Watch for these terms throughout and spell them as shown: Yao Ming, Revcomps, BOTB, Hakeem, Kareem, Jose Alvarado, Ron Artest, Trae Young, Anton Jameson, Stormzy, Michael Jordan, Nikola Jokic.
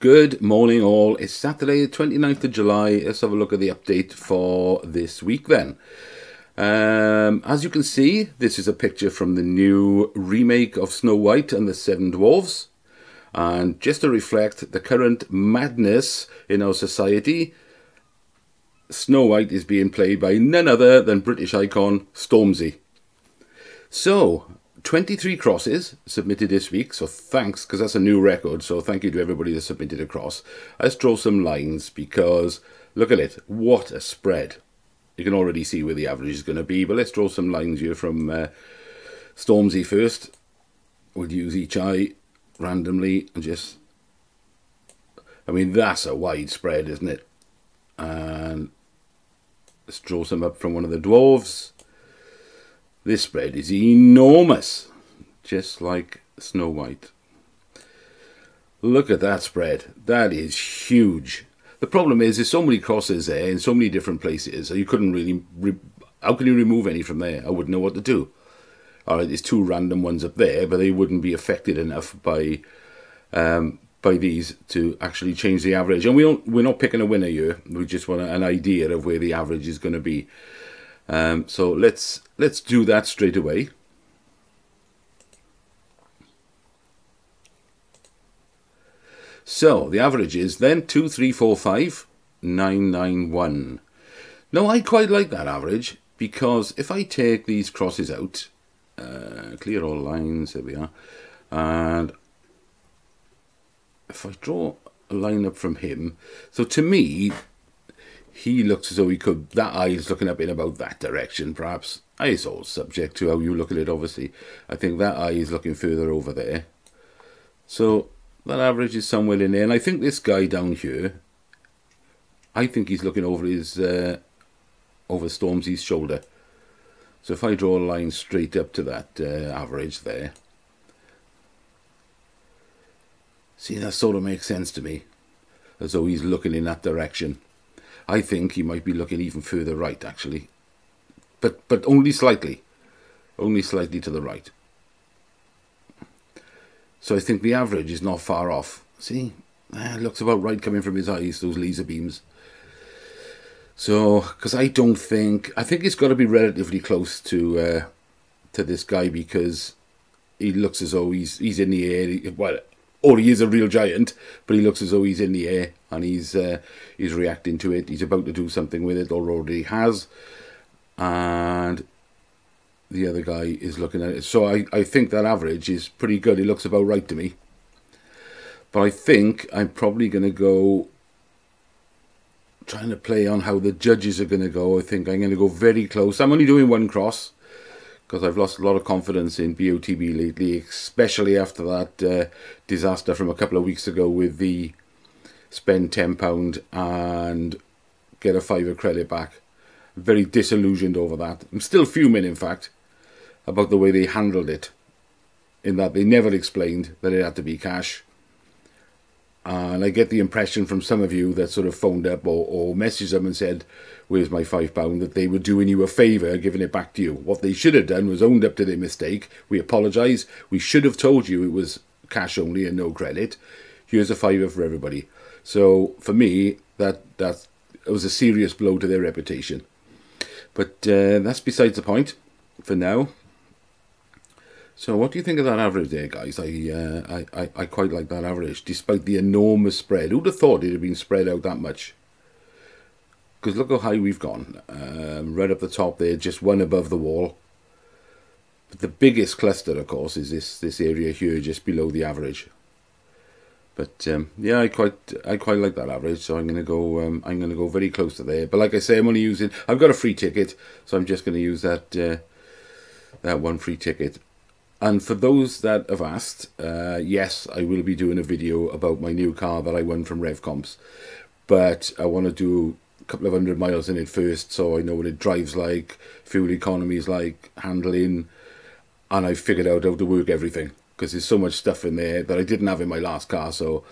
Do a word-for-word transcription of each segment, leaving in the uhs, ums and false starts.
Good morning all, it's Saturday the twenty-ninth of July, let's have a look at the update for this week then. Um, as you can see, this is a picture from the new remake of Snow White and the Seven Dwarfs. And just to reflect the current madness in our society, Snow White is being played by none other than British icon Stormzy. So, twenty-three crosses submitted this week, so thanks, because that's a new record, so thank you to everybody that submitted a cross. Let's draw some lines, because look at it, what a spread. You can already see where the average is going to be, but let's draw some lines here from uh, Stormzy first. We'll use each eye randomly and just, I mean, that's a wide spread, isn't it? And let's draw some up from one of the dwarves. This spread is enormous, just like Snow White. Look at that spread. That is huge. The problem is there's so many crosses there in so many different places, so you couldn't really... Re How can you remove any from there? I wouldn't know what to do. All right, there's two random ones up there, but they wouldn't be affected enough by um, by these to actually change the average. And we don't, we're not picking a winner here. We just want an idea of where the average is going to be. Um, so let's let's do that straight away. So the average is then two, three, four, five, nine, nine, one. Now I quite like that average, because if I take these crosses out, uh, clear all lines. There we are. And if I draw a line up from him, so to me, he looks as though he could, that eye is looking up in about that direction, perhaps. It's all subject to how you look at it, obviously. I think that eye is looking further over there. So that average is somewhere in there. And I think this guy down here, I think he's looking over his, uh, over Stormzy's shoulder. So if I draw a line straight up to that uh, average there. See, that sort of makes sense to me. As though he's looking in that direction. I think he might be looking even further right, actually. But but only slightly. Only slightly to the right. So I think the average is not far off. See? Ah, looks about right coming from his eyes, those laser beams. So, because I don't think... I think it's got to be relatively close to uh, to this guy, because he looks as though he's, he's in the air. Well... Or he is a real giant, but he looks as though he's in the air and he's uh, he's reacting to it. He's about to do something with it, or already has. And the other guy is looking at it. So I, I think that average is pretty good. It looks about right to me. But I think I'm probably going to go... Trying to play on how the judges are going to go. I think I'm going to go very close. I'm only doing one cross, because I've lost a lot of confidence in B O T B lately, especially after that uh, disaster from a couple of weeks ago with the spend ten pounds and get a fiver credit back. I'm very disillusioned over that. I'm still fuming, in fact, about the way they handled it, in that they never explained that it had to be cash. And I get the impression from some of you that sort of phoned up or, or messaged them and said, where's my five pounds, that they were doing you a favour, giving it back to you. What they should have done was owned up to their mistake. We apologise. We should have told you it was cash only and no credit. Here's a fiver for everybody. So for me, that, that was a serious blow to their reputation. But uh, that's besides the point for now. So what do you think of that average there, guys? I, uh, I, I, I quite like that average, despite the enormous spread. Who'd have thought it had been spread out that much? Because look how high we've gone. Um, right up the top there, just one above the wall. But the biggest cluster, of course, is this, this area here, just below the average. But um, yeah, I quite I quite like that average, so I'm gonna go um, I'm gonna go very close to there. But like I say, I'm only using I've got a free ticket, so I'm just gonna use that uh, that one free ticket. And for those that have asked, uh, yes, I will be doing a video about my new car that I won from Revcomps. But I want to do a couple of hundred miles in it first, so I know what it drives like, fuel economy is like, handling. And I figured out how to work everything, because there's so much stuff in there that I didn't have in my last car. So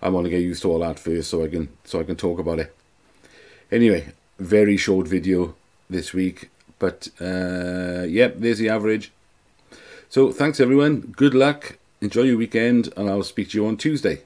I want to get used to all that first, so I can so I can talk about it. Anyway, very short video this week. But uh, yep, there's the average. So thanks everyone, good luck, enjoy your weekend, and I'll speak to you on Tuesday.